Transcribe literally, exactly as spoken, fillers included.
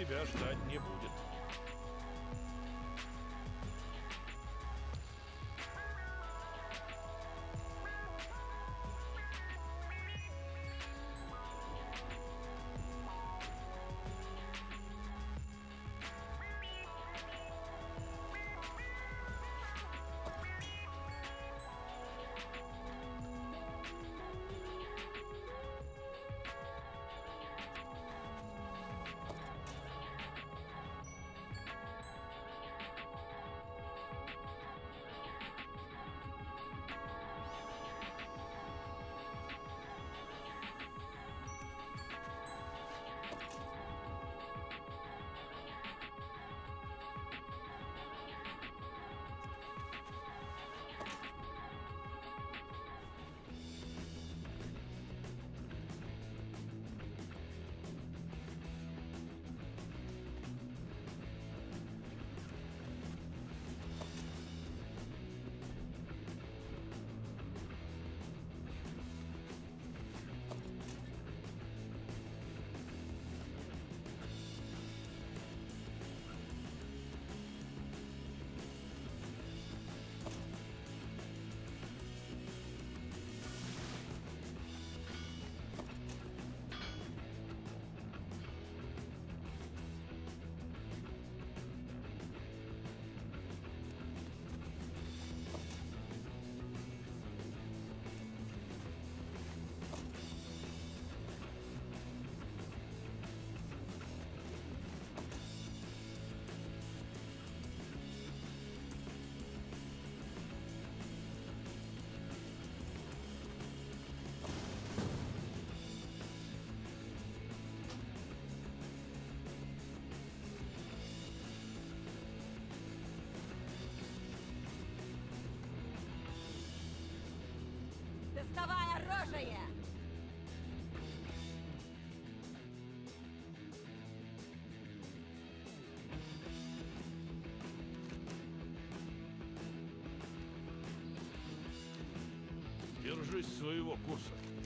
тебя ждать не будет. Доставай оружие! Держись своего курса.